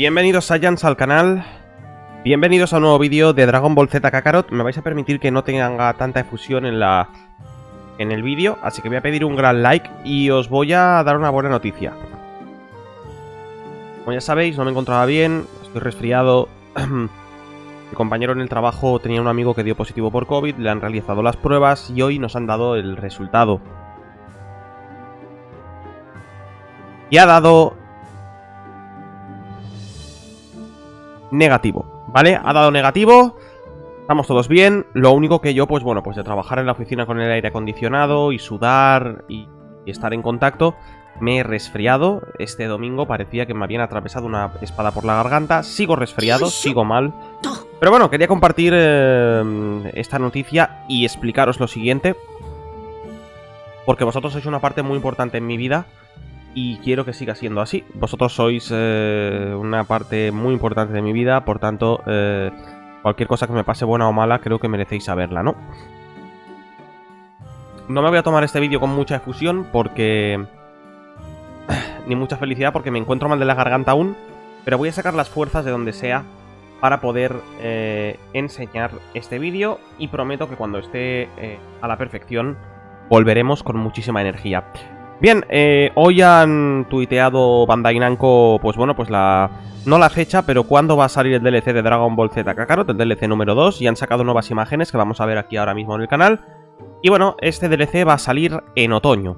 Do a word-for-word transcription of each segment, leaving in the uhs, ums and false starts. Bienvenidos Saiyans al canal, bienvenidos a un nuevo vídeo de Dragon Ball Z Kakarot. Me vais a permitir que no tenga tanta efusión en, la... en el vídeo, así que voy a pedir un gran like y os voy a dar una buena noticia. Como ya sabéis, no me encontraba bien, estoy resfriado. Mi compañero en el trabajo tenía un amigo que dio positivo por COVID, le han realizado las pruebas y hoy nos han dado el resultado. Y ha dado... negativo, ¿vale? Ha dado negativo, estamos todos bien. Lo único que yo, pues bueno, pues de trabajar en la oficina con el aire acondicionado y sudar y, y estar en contacto, me he resfriado. Este domingo parecía que me habían atravesado una espada por la garganta. Sigo resfriado, sigo mal. Pero bueno, quería compartir eh, esta noticia y explicaros lo siguiente, porque vosotros sois una parte muy importante en mi vida y quiero que siga siendo así. Vosotros sois eh, una parte muy importante de mi vida, por tanto, eh, cualquier cosa que me pase, buena o mala, creo que merecéis saberla, ¿no? No me voy a tomar este vídeo con mucha efusión porque... ni mucha felicidad, porque me encuentro mal de la garganta aún, pero voy a sacar las fuerzas de donde sea para poder eh, enseñar este vídeo, y prometo que cuando esté eh, a la perfección volveremos con muchísima energía. Bien, eh, hoy han tuiteado Bandai Namco, pues bueno, pues la... no la fecha, pero cuándo va a salir el D L C de Dragon Ball Z Kakarot, el D L C número dos, y han sacado nuevas imágenes que vamos a ver aquí ahora mismo en el canal. Y bueno, este D L C va a salir en otoño.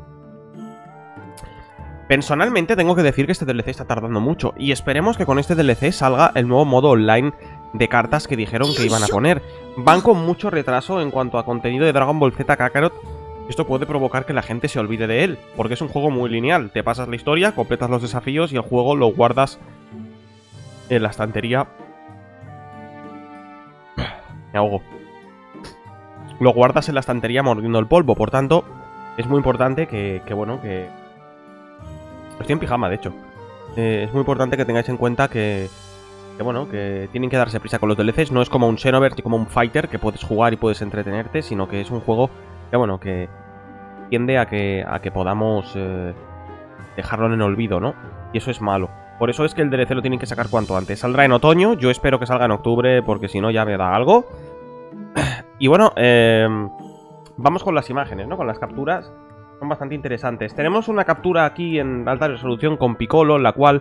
Personalmente tengo que decir que este D L C está tardando mucho, y esperemos que con este D L C salga el nuevo modo online de cartas que dijeron que iban a poner. Van con mucho retraso en cuanto a contenido de Dragon Ball Z Kakarot. Esto puede provocar que la gente se olvide de él, porque es un juego muy lineal. Te pasas la historia, completas los desafíos y el juego lo guardas en la estantería. Me ahogo. Lo guardas en la estantería mordiendo el polvo. Por tanto, es muy importante que, que bueno, que... estoy en pijama, de hecho. Eh, es muy importante que tengáis en cuenta que... que bueno, que tienen que darse prisa con los D L Cs. No es como un Xenoverse ni como un Fighter, que puedes jugar y puedes entretenerte, sino que es un juego... que bueno, que tiende a que, a que podamos eh, dejarlo en el olvido, ¿no? Y eso es malo. Por eso es que el D L C lo tienen que sacar cuanto antes. Saldrá en otoño, yo espero que salga en octubre, porque si no ya me da algo. Y bueno, eh, vamos con las imágenes, ¿no? Con las capturas, son bastante interesantes. Tenemos una captura aquí en alta resolución con Piccolo, en la cual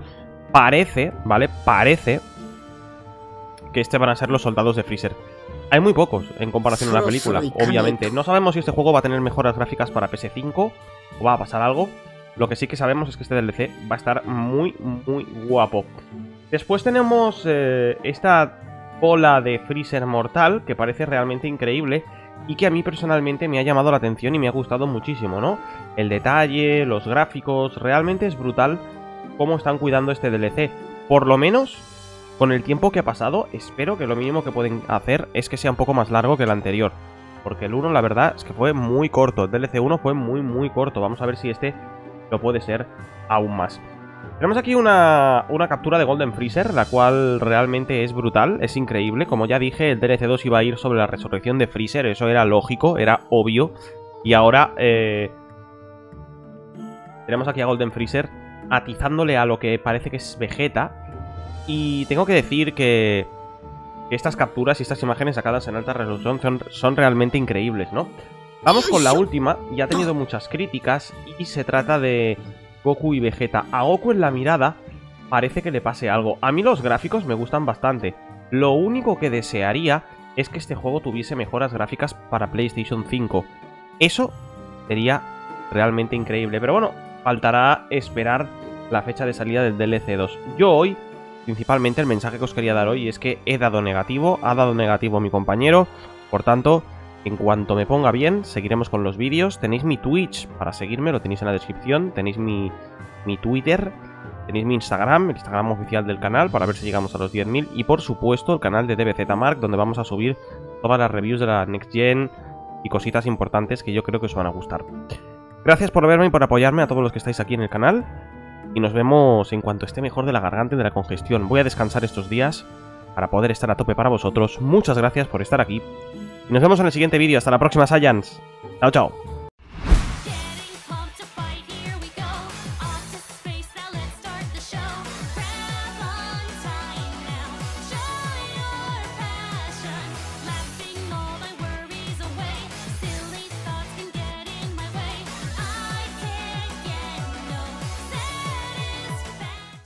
parece, ¿vale? Parece que este van a ser los soldados de Freezer. Hay muy pocos en comparación a una película, obviamente. No sabemos si este juego va a tener mejoras gráficas para P S cinco o va a pasar algo. Lo que sí que sabemos es que este D L C va a estar muy, muy guapo. Después tenemos eh, esta cola de Freezer mortal, que parece realmente increíble y que a mí personalmente me ha llamado la atención y me ha gustado muchísimo, ¿no? El detalle, los gráficos, realmente es brutal cómo están cuidando este D L C. Por lo menos... con el tiempo que ha pasado, espero que lo mínimo que pueden hacer es que sea un poco más largo que el anterior, porque el uno la verdad es que fue muy corto, el D L C uno fue muy muy corto. Vamos a ver si este lo puede ser aún más. Tenemos aquí una, una captura de Golden Freezer, la cual realmente es brutal, es increíble. Como ya dije, el D L C dos iba a ir sobre la resurrección de Freezer, eso era lógico, era obvio. Y ahora eh, tenemos aquí a Golden Freezer atizándole a lo que parece que es Vegeta. Y tengo que decir que estas capturas y estas imágenes sacadas en alta resolución son, son realmente increíbles, ¿no? Vamos con la última, y ha tenido muchas críticas, y se trata de Goku y Vegeta. A Goku en la mirada parece que le pase algo. A mí los gráficos me gustan bastante. Lo único que desearía es que este juego tuviese mejoras gráficas para PlayStation cinco. Eso sería realmente increíble. Pero bueno, faltará esperar la fecha de salida del D L C dos. Yo hoy... principalmente el mensaje que os quería dar hoy es que he dado negativo, ha dado negativo mi compañero. Por tanto, en cuanto me ponga bien, seguiremos con los vídeos. Tenéis mi Twitch para seguirme, lo tenéis en la descripción. Tenéis mi, mi Twitter, tenéis mi Instagram, el Instagram oficial del canal, para ver si llegamos a los diez mil. Y por supuesto, el canal de DBZmark, donde vamos a subir todas las reviews de la Next Gen y cositas importantes que yo creo que os van a gustar. Gracias por verme y por apoyarme a todos los que estáis aquí en el canal. Y nos vemos en cuanto esté mejor de la garganta y de la congestión. Voy a descansar estos días para poder estar a tope para vosotros. Muchas gracias por estar aquí. Y nos vemos en el siguiente vídeo. Hasta la próxima, Saiyans. Chao, chao.